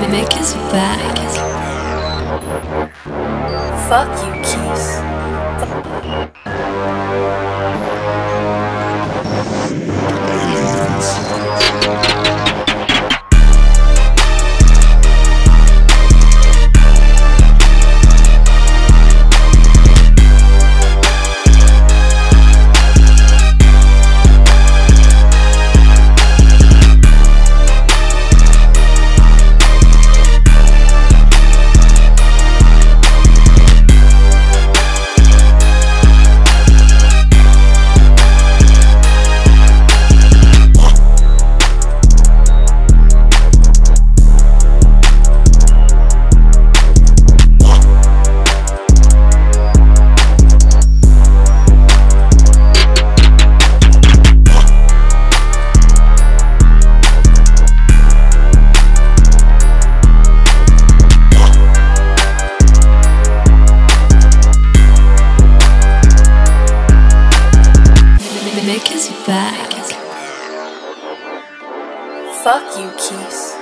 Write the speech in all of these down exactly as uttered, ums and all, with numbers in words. Mimic is back. Fuck you, Keys. Back. Fuck you, Keys.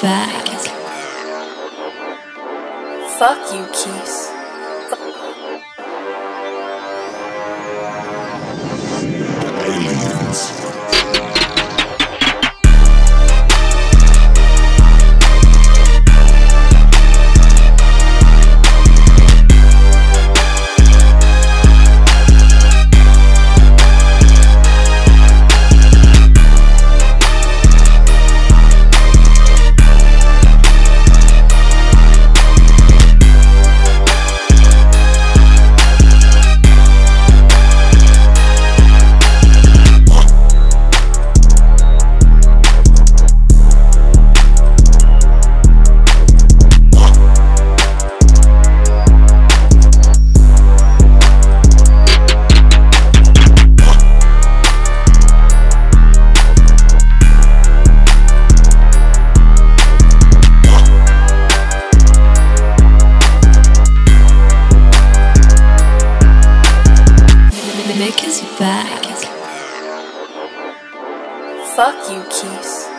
Back. Fuck you, Keys. Back. Fuck you, Keys.